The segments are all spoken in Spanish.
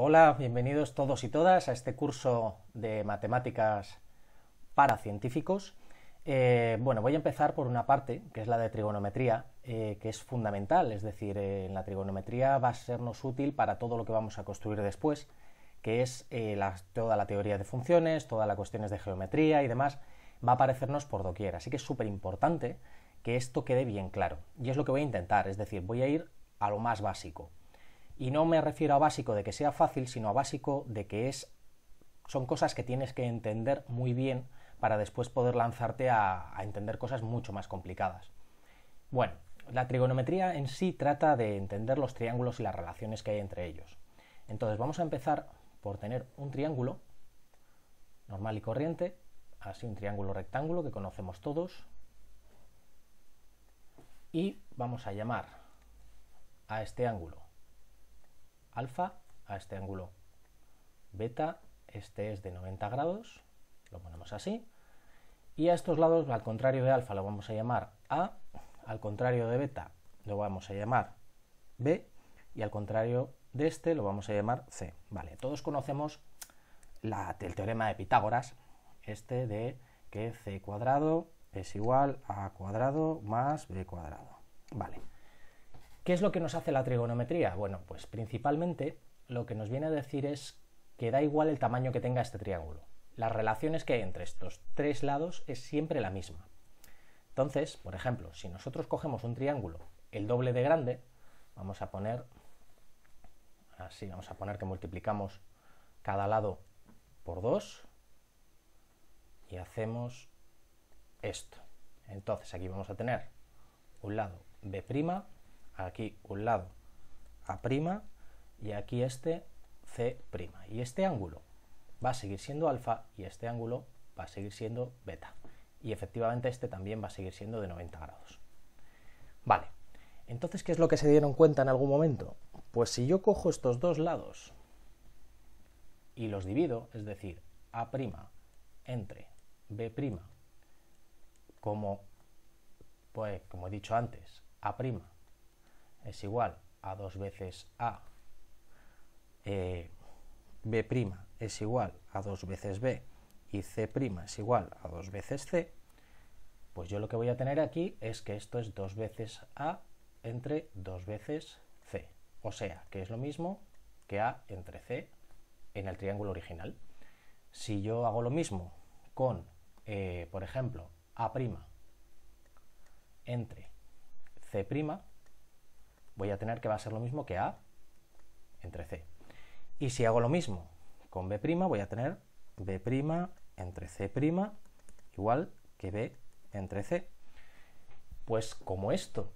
Hola, bienvenidos todos y todas a este curso de matemáticas para científicos. Bueno, voy a empezar por una parte, que es la de trigonometría, que es fundamental, es decir, en la trigonometría va a sernos útil para todo lo que vamos a construir después, que es toda la teoría de funciones, todas las cuestiones de geometría y demás, va a aparecernos por doquier, así que es súper importante que esto quede bien claro, y es lo que voy a intentar, es decir, voy a ir a lo más básico. Y no me refiero a básico de que sea fácil, sino a básico de que son cosas que tienes que entender muy bien para después poder lanzarte a entender cosas mucho más complicadas. Bueno, la trigonometría en sí trata de entender los triángulos y las relaciones que hay entre ellos. Entonces vamos a empezar por tener un triángulo normal y corriente, así un triángulo rectángulo que conocemos todos, y vamos a llamar a este ángulo alfa, a este ángulo beta, este es de 90 grados, lo ponemos así, y a estos lados, al contrario de alfa, lo vamos a llamar A, al contrario de beta, lo vamos a llamar B, y al contrario de este lo vamos a llamar C. Vale, todos conocemos el teorema de Pitágoras, este de que C cuadrado es igual a A cuadrado más B cuadrado. Vale. ¿Qué es lo que nos hace la trigonometría? Bueno, pues principalmente lo que nos viene a decir es que da igual el tamaño que tenga este triángulo. Las relaciones que hay entre estos tres lados es siempre la misma. Entonces, por ejemplo, si nosotros cogemos un triángulo el doble de grande, vamos a poner así, vamos a poner que multiplicamos cada lado por 2 y hacemos esto. Entonces aquí vamos a tener un lado B', aquí un lado A' y aquí este C'. Y este ángulo va a seguir siendo alfa y este ángulo va a seguir siendo beta. Y efectivamente este también va a seguir siendo de 90 grados. Vale, entonces ¿qué es lo que se dieron cuenta en algún momento? Pues si yo cojo estos dos lados y los divido, es decir, A' entre B', como he dicho antes, A' es igual a 2 veces A, B' es igual a 2 veces B y C' es igual a 2 veces C, pues yo lo que voy a tener aquí es que esto es 2 veces A entre 2 veces C, o sea, que es lo mismo que A entre C en el triángulo original. Si yo hago lo mismo con, por ejemplo, A' entre C', voy a tener que va a ser lo mismo que A entre C. Y si hago lo mismo con B', voy a tener B' entre C' igual que B entre C. Pues como esto,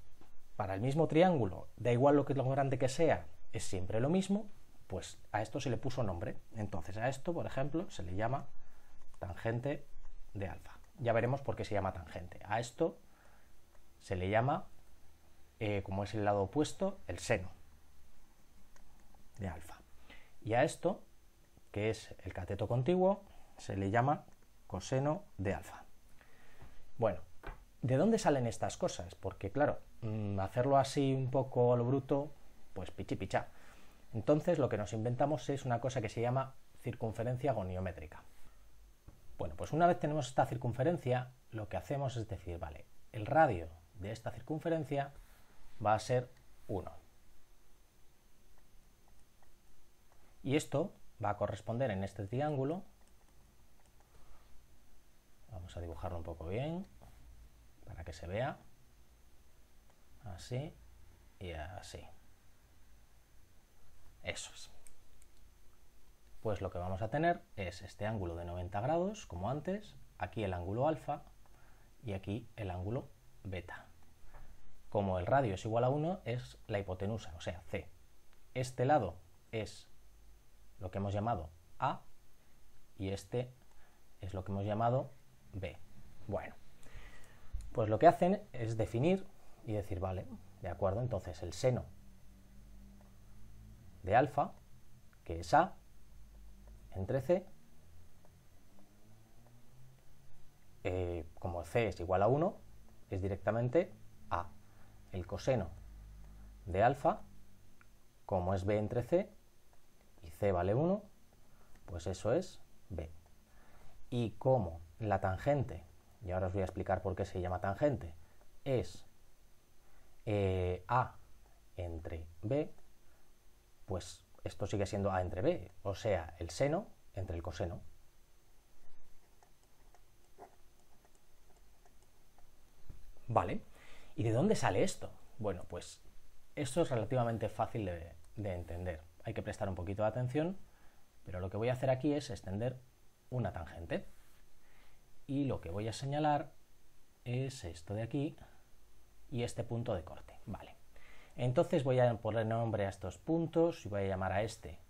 para el mismo triángulo, da igual lo grande que sea, es siempre lo mismo, pues a esto se le puso nombre. Entonces a esto, por ejemplo, se le llama tangente de alfa. Ya veremos por qué se llama tangente. A esto se le llama, como es el lado opuesto, el seno de alfa. Y a esto, que es el cateto contiguo, se le llama coseno de alfa. Bueno, ¿de dónde salen estas cosas? Porque claro, hacerlo así un poco a lo bruto, pues pichipichá. Entonces lo que nos inventamos es una cosa que se llama circunferencia goniométrica. Bueno, pues una vez tenemos esta circunferencia, lo que hacemos es decir, vale, el radio de esta circunferencia va a ser 1. Y esto va a corresponder en este triángulo, vamos a dibujarlo un poco bien, para que se vea, así y así. Eso es. Pues lo que vamos a tener es este ángulo de 90 grados, como antes, aquí el ángulo alfa y aquí el ángulo beta. Como el radio es igual a 1, es la hipotenusa, o sea, C. Este lado es lo que hemos llamado A y este es lo que hemos llamado B. Bueno, pues lo que hacen es definir y decir, vale, de acuerdo, entonces el seno de alfa, que es A, entre C, como C es igual a 1, es directamente A. El coseno de alfa, como es B entre C, y C vale 1, pues eso es B. Y como la tangente, y ahora os voy a explicar por qué se llama tangente, es A entre B, pues esto sigue siendo A entre B, o sea, el seno entre el coseno. ¿Vale? ¿Y de dónde sale esto? Bueno, pues esto es relativamente fácil de entender. Hay que prestar un poquito de atención, pero lo que voy a hacer aquí es extender una tangente. Y lo que voy a señalar es esto de aquí y este punto de corte. Vale. Entonces voy a poner nombre a estos puntos y voy a llamar a este.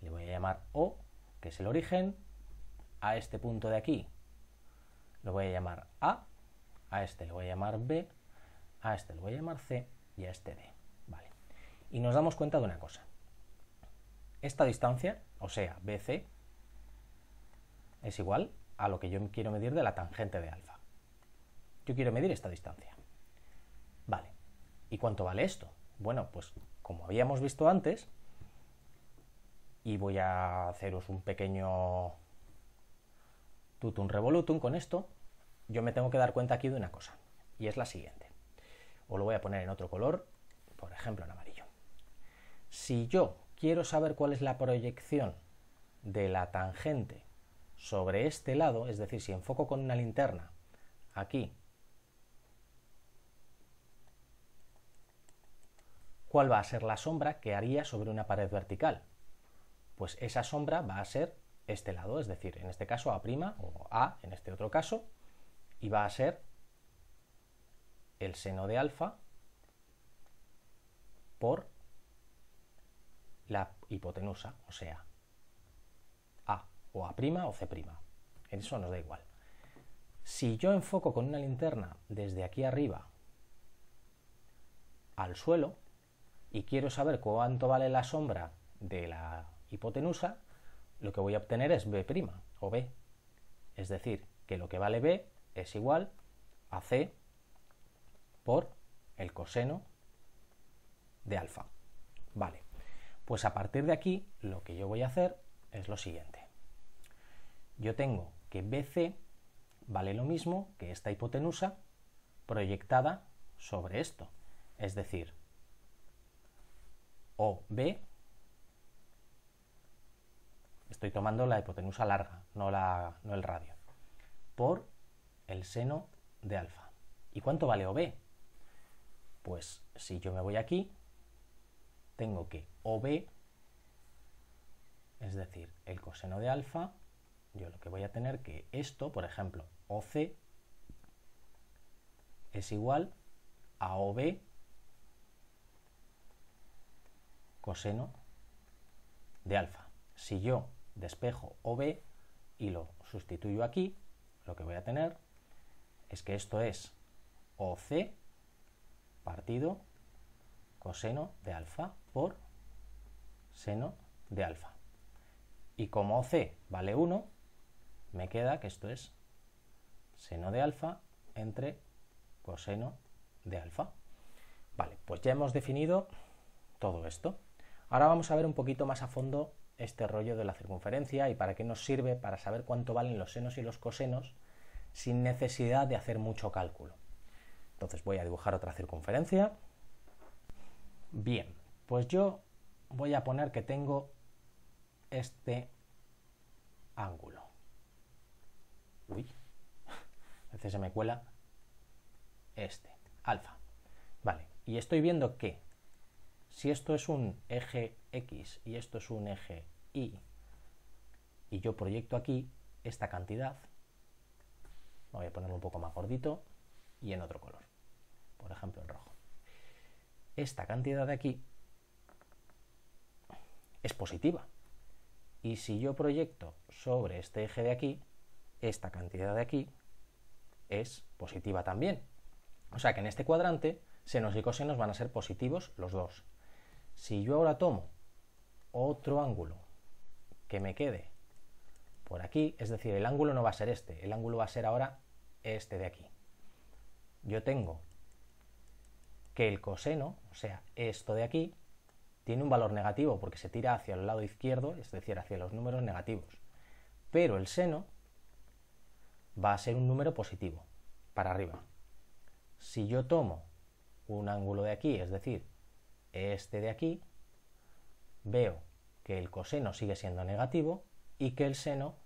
Le voy a llamar O, que es el origen. A este punto de aquí lo voy a llamar A. A este le voy a llamar B, a este le voy a llamar C y a este D. Vale. Y nos damos cuenta de una cosa. Esta distancia, o sea, BC, es igual a lo que yo quiero medir de la tangente de alfa. Yo quiero medir esta distancia. Vale. ¿Y cuánto vale esto? Bueno, pues como habíamos visto antes, y voy a haceros un pequeño tutum revolutum con esto, yo me tengo que dar cuenta aquí de una cosa, y es la siguiente. O lo voy a poner en otro color, por ejemplo en amarillo. Si yo quiero saber cuál es la proyección de la tangente sobre este lado, es decir, si enfoco con una linterna aquí, ¿cuál va a ser la sombra que haría sobre una pared vertical? Pues esa sombra va a ser este lado, es decir, en este caso A' o A, en este otro caso, y va a ser el seno de alfa por la hipotenusa, o sea, A, o A' o C'. Eso nos da igual. Si yo enfoco con una linterna desde aquí arriba al suelo y quiero saber cuánto vale la sombra de la hipotenusa, lo que voy a obtener es B' o B. Es decir, que lo que vale B es igual a C por el coseno de alfa. Vale, pues a partir de aquí lo que yo voy a hacer es lo siguiente. Yo tengo que BC vale lo mismo que esta hipotenusa proyectada sobre esto. Es decir, OB, estoy tomando la hipotenusa larga, no el radio, por el seno de alfa. ¿Y cuánto vale OB? Pues si yo me voy aquí, tengo que OB, es decir, el coseno de alfa, yo lo que voy a tener que esto, por ejemplo, OC, es igual a OB coseno de alfa. Si yo despejo OB y lo sustituyo aquí, lo que voy a tener es que esto es OC partido coseno de alfa por seno de alfa. Y como OC vale 1, me queda que esto es seno de alfa entre coseno de alfa. Vale, pues ya hemos definido todo esto. Ahora vamos a ver un poquito más a fondo este rollo de la circunferencia y para qué nos sirve para saber cuánto valen los senos y los cosenos sin necesidad de hacer mucho cálculo. Entonces voy a dibujar otra circunferencia. Bien, pues yo voy a poner que tengo este ángulo. Uy, a veces se me cuela este, alfa. Vale, y estoy viendo que si esto es un eje X y esto es un eje Y, y yo proyecto aquí esta cantidad, voy a ponerlo un poco más gordito y en otro color, por ejemplo en rojo. Esta cantidad de aquí es positiva. Y si yo proyecto sobre este eje de aquí, esta cantidad de aquí es positiva también. O sea que en este cuadrante senos y cosenos van a ser positivos los dos. Si yo ahora tomo otro ángulo que me quede por aquí, es decir, el ángulo no va a ser este, el ángulo va a ser ahora este de aquí. Yo tengo que el coseno, o sea, esto de aquí, tiene un valor negativo porque se tira hacia el lado izquierdo, es decir, hacia los números negativos. Pero el seno va a ser un número positivo, para arriba. Si yo tomo un ángulo de aquí, es decir, este de aquí, veo que el coseno sigue siendo negativo y que el seno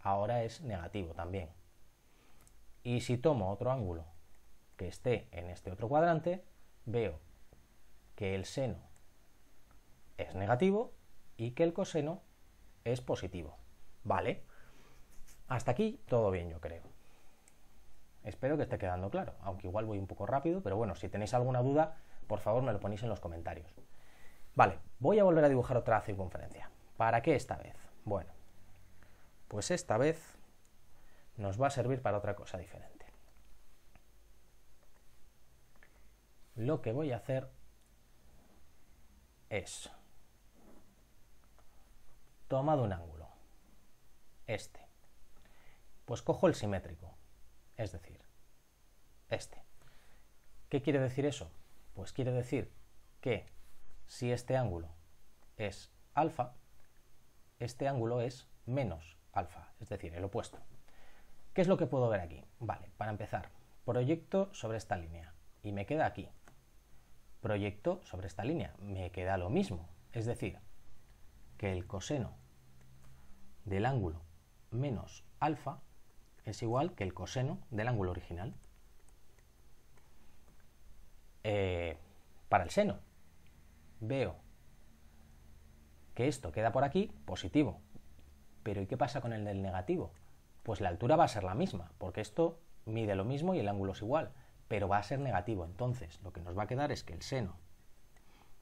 ahora es negativo también. Y si tomo otro ángulo que esté en este otro cuadrante, veo que el seno es negativo y que el coseno es positivo. ¿Vale? Hasta aquí todo bien, yo creo. Espero que esté quedando claro, aunque igual voy un poco rápido, pero bueno, si tenéis alguna duda, por favor me lo ponéis en los comentarios. Vale, voy a volver a dibujar otra circunferencia. ¿Para qué esta vez? Bueno, pues esta vez nos va a servir para otra cosa diferente. Lo que voy a hacer es tomar un ángulo, este. Pues cojo el simétrico, es decir, este. ¿Qué quiere decir eso? Pues quiere decir que si este ángulo es alfa, este ángulo es menos alfa, es decir, el opuesto. ¿Qué es lo que puedo ver aquí? Vale, para empezar, proyecto sobre esta línea y me queda aquí. Proyecto sobre esta línea, me queda lo mismo, es decir, que el coseno del ángulo menos alfa es igual que el coseno del ángulo original para el seno. Veo que esto queda por aquí positivo, pero ¿y qué pasa con el del negativo? Pues la altura va a ser la misma, porque esto mide lo mismo y el ángulo es igual, pero va a ser negativo. Entonces lo que nos va a quedar es que el seno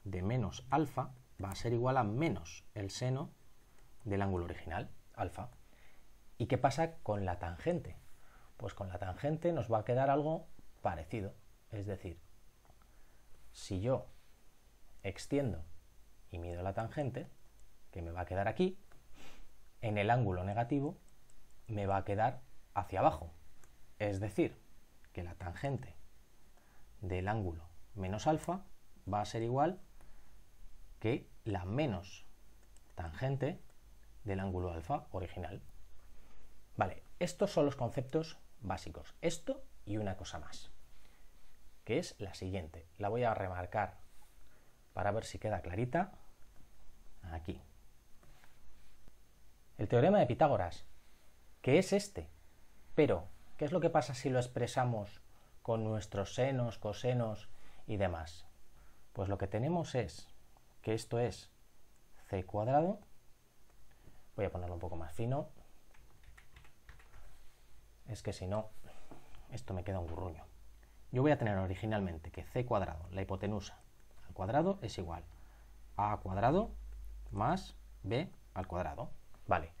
de menos alfa va a ser igual a menos el seno del ángulo original, alfa. ¿Y qué pasa con la tangente? Pues con la tangente nos va a quedar algo parecido, es decir, si yo extiendo y mido la tangente, que me va a quedar aquí, en el ángulo negativo me va a quedar hacia abajo, es decir, que la tangente del ángulo menos alfa va a ser igual que la menos tangente del ángulo alfa original. Vale, estos son los conceptos básicos, esto y una cosa más, que es la siguiente. La voy a remarcar para ver si queda clarita aquí. El teorema de Pitágoras, que es este, pero ¿qué es lo que pasa si lo expresamos con nuestros senos, cosenos y demás? Pues lo que tenemos es que esto es c cuadrado, voy a ponerlo un poco más fino, es que si no, esto me queda un burruño. Yo voy a tener originalmente que c cuadrado, la hipotenusa, al cuadrado es igual a a cuadrado más b al cuadrado. Vale,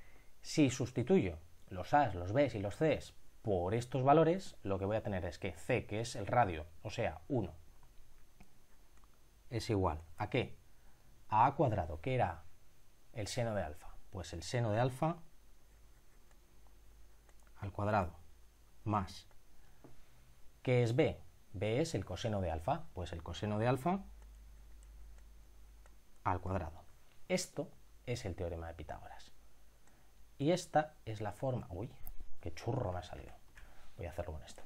si sustituyo los a's, los b's y los c's por estos valores, lo que voy a tener es que c, que es el radio, o sea, 1, es igual a ¿qué? A cuadrado, que era el seno de alfa. Pues el seno de alfa al cuadrado más, ¿qué es b? B es el coseno de alfa, pues el coseno de alfa al cuadrado. Esto es el teorema de Pitágoras. Y esta es la forma... Uy, qué churro me ha salido. Voy a hacerlo con esto.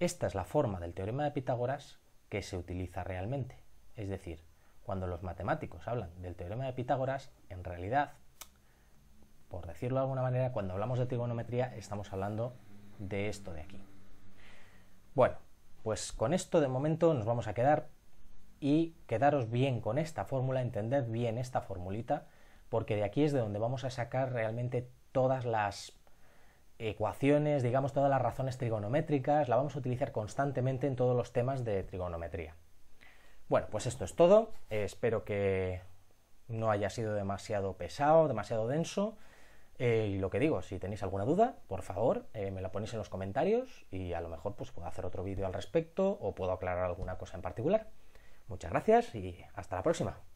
Esta es la forma del teorema de Pitágoras que se utiliza realmente. Es decir, cuando los matemáticos hablan del teorema de Pitágoras, en realidad, por decirlo de alguna manera, cuando hablamos de trigonometría estamos hablando de esto de aquí. Bueno, pues con esto de momento nos vamos a quedar y quedaros bien con esta fórmula, entender bien esta formulita, porque de aquí es de donde vamos a sacar realmente todas las ecuaciones, digamos, todas las razones trigonométricas, la vamos a utilizar constantemente en todos los temas de trigonometría. Bueno, pues esto es todo, espero que no haya sido demasiado pesado, demasiado denso, y lo que digo, si tenéis alguna duda, por favor, me la ponéis en los comentarios y a lo mejor pues puedo hacer otro vídeo al respecto o puedo aclarar alguna cosa en particular. Muchas gracias y hasta la próxima.